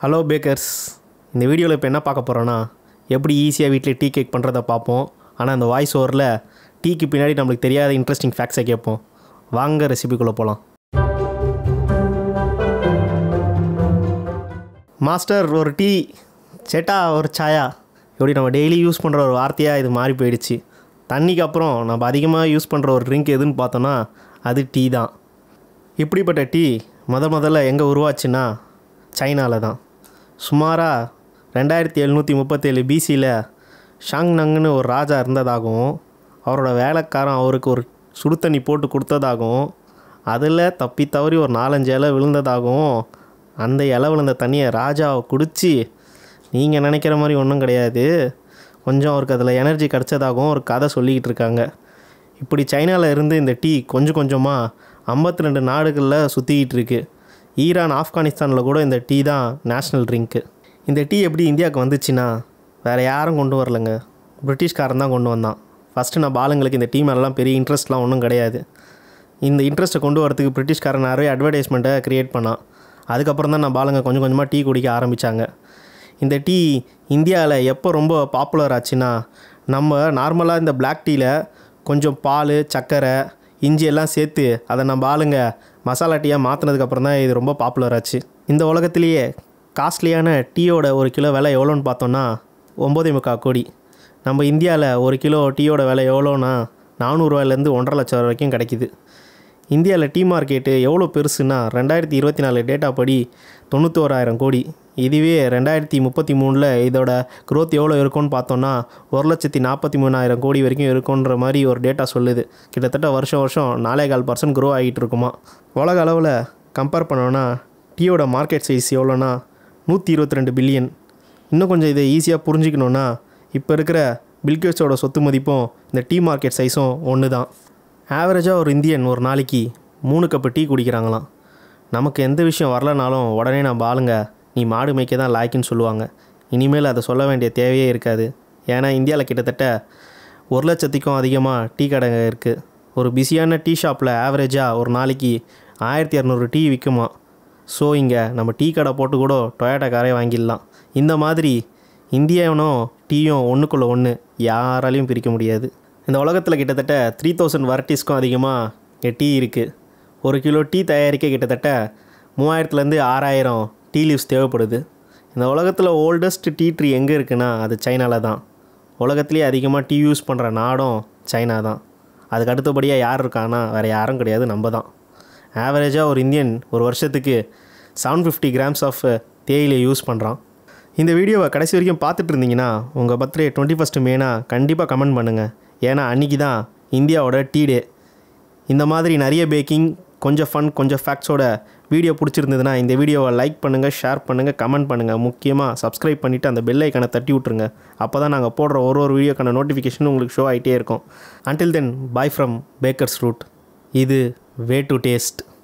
Hello bakers, இந்த வீடியோவில் இப்போ என்ன பார்க்க போகிறோன்னா எப்படி ஈஸியாக வீட்டில் டீ கேக் பண்ணுறதை பார்ப்போம். ஆனால் அந்த வாய்ஸ் ஓவரில் டீக்கு பின்னாடி நம்மளுக்கு தெரியாத இன்ட்ரெஸ்டிங் ஃபேக்ட்ஸை கேட்போம். வாங்க ரெசிபிக்குள்ளே போகலாம். மாஸ்டர், ஒரு டீ சேட்டா ஒரு சாயா, எப்படி நம்ம டெய்லி யூஸ் பண்ணுற ஒரு வார்த்தையாக இது மாறி போயிடுச்சு. தண்ணிக்கு அப்புறம் நம்ம அதிகமாக யூஸ் பண்ணுற ஒரு ட்ரிங்க் எதுன்னு பார்த்தோன்னா அது டீ தான். இப்படிப்பட்ட டீ முதல்ல எங்கே உருவாச்சுன்னா சைனாவில் தான். சுமாராக 2737 பிசியில் ஷாங்னங்னு ஒரு ராஜா இருந்ததாகவும் அவரோட வேலைக்காரன் அவருக்கு ஒரு சுடுத்தண்ணி போட்டு கொடுத்ததாகவும் அதில் தப்பி தவறி ஒரு 4-5 இலை விழுந்ததாகவும் அந்த இலை விழுந்த தண்ணியை ராஜாவை குடித்து நீங்கள் நினைக்கிற மாதிரி ஒன்றும் கிடையாது, கொஞ்சம் அவருக்கு அதில் எனர்ஜி கிடச்சதாகவும் ஒரு கதை சொல்லிக்கிட்டு இருக்காங்க. இப்படி சைனாவில் இருந்து இந்த டீ கொஞ்சம் கொஞ்சமாக 52 நாடுகளில் சுற்றிக்கிட்டு இருக்குது. ஈரான், ஆப்கானிஸ்தானில் கூட இந்த டீ தான் நேஷ்னல் ட்ரிங்க்கு. இந்த டீ எப்படி இந்தியாவுக்கு வந்துச்சுன்னா வேறு யாரும் கொண்டு வரலைங்க, பிரிட்டிஷ்காரன் தான் கொண்டு வந்தான். ஃபஸ்ட்டு நம்ம ஆளுங்களுக்கு இந்த டீ மேலாம் பெரிய இன்ட்ரெஸ்ட்லாம் ஒன்றும் கிடையாது. இந்த இன்ட்ரெஸ்ட்டை கொண்டு வரத்துக்கு பிரிட்டிஷ்காரன் நிறைய அட்வர்டைஸ்மெண்ட்டை க்ரியேட் பண்ணான். அதுக்கப்புறம் தான் நம்ம ஆளுங்க கொஞ்சம் கொஞ்சமாக டீ குடிக்க ஆரம்பித்தாங்க. இந்த டீ இந்தியாவில் எப்போ ரொம்ப பாப்புலர் ஆச்சுன்னா, நம்ம நார்மலாக இந்த பிளாக் டீயில் கொஞ்சம் பால், சர்க்கரை, இஞ்சி எல்லாம் சேர்த்து அதை நம்ம ஆளுங்க மசாலா டீயாக மாற்றினதுக்கப்புறம் தான் இது ரொம்ப பாப்புலர் ஆச்சு. இந்த உலகத்துலேயே காஸ்ட்லியான டீயோட ஒரு கிலோ விலை எவ்வளோன்னு பார்த்தோன்னா 9.25 கோடி. நம்ம இந்தியாவில் ஒரு கிலோ டீயோட விலை எவ்வளோன்னா 400 ரூபாயிலேருந்து 1.5 லட்சம் வரைக்கும் கிடைக்கிது. இந்தியாவில் டீ மார்க்கெட்டு எவ்வளோ பெருசுன்னா 2024 டேட்டா படி 91,000 கோடி. இதுவே 2033 இதோட க்ரோத் எவ்வளோ இருக்கும்னு பார்த்தோன்னா 1,43,000 கோடி வரைக்கும் இருக்குன்ற மாதிரி ஒரு டேட்டா சொல்லுது. கிட்டத்தட்ட வருஷம் 4.5% க்ரோ ஆகிட்டு இருக்குமா. உலக அளவில் கம்பேர் பண்ணோன்னா டீயோட மார்க்கெட் சைஸ் எவ்வளோன்னா 122 பில்லியன். இன்னும் கொஞ்சம் இதை ஈஸியாக புரிஞ்சிக்கணுன்னா இப்போ இருக்கிற பில்கேட்ஸோட சொத்து மதிப்பும் இந்த டீ மார்க்கெட் சைஸும் ஒன்று தான். ஆவரேஜாக ஒரு இந்தியன் ஒரு நாளைக்கு 3 கப்பு டீ குடிக்கிறாங்களாம். நமக்கு எந்த விஷயம் வரலனாலும் உடனே நம்ம ஆளுங்க நீ மாடு மேய்க்க தான் லாய்க்குன்னு சொல்லுவாங்க. இனிமேல் அதை சொல்ல வேண்டிய தேவையே இருக்காது. ஏன்னா இந்தியாவில் கிட்டத்தட்ட 1 லட்சத்துக்கும் அதிகமாக டீ கடை இருக்குது. ஒரு பிஸியான டீ ஷாப்பில் ஆவரேஜாக ஒரு நாளைக்கு 1200 டீ விற்குமா. ஸோ இங்கே நம்ம டீ கடை போட்டு கூட டொயோட்டா காரே வாங்கிடலாம். இந்த மாதிரி இந்தியாவும் டீயும் ஒன்றுக்குள்ளே ஒன்று யாராலையும் பிரிக்க முடியாது. இந்த உலகத்தில் கிட்டத்தட்ட 3000 வெரைட்டிஸ்க்கும் அதிகமாக டீ இருக்குது. ஒரு கிலோ டீ தயாரிக்க கிட்டத்தட்ட 3000-6000 டீ லீவ்ஸ் தேவைப்படுது. இந்த உலகத்தில் ஓல்டஸ்ட் டீ ட்ரீ எங்கே இருக்குன்னா அது சைனாவில் தான். உலகத்துலேயே அதிகமாக டீ யூஸ் பண்ணுற நாடும் சைனா தான். அதுக்கு அடுத்தபடியாக யார் இருக்கான்னா வேறு யாரும் கிடையாது, நம்ம தான். ஆவரேஜாக ஒரு இந்தியன் ஒரு வருஷத்துக்கு 750 கிராம்ஸ் ஆஃப் தேயிலை யூஸ் பண்ணுறான். இந்த வீடியோவை கடைசி வரைக்கும் பார்த்துட்டு இருந்தீங்கன்னா உங்கள் பர்த்டே 21 மேனா கண்டிப்பாக கமெண்ட் பண்ணுங்கள். ஏன்னா அன்றைக்கி தான் இந்தியாவோட டீ டே. இந்த மாதிரி நிறைய பேக்கிங், கொஞ்சம் ஃபன், கொஞ்சம் ஃபேக்ட்ஸோட வீடியோ பிடிச்சிருந்ததுன்னா இந்த வீடியோவை லைக் பண்ணுங்கள், ஷேர் பண்ணுங்கள், கமெண்ட் பண்ணுங்கள். முக்கியமாக சப்ஸ்கிரைப் பண்ணிவிட்டு அந்த பெல் ஐக்கானை தட்டி விட்ருங்க. அப்போ தான் நாங்கள் போடுற ஒரு வீடியோக்கான நோட்டிஃபிகேஷன் உங்களுக்கு ஷோ ஆகிட்டே இருக்கும். Until then, bye from bakers route. இது வே டு டேஸ்ட்.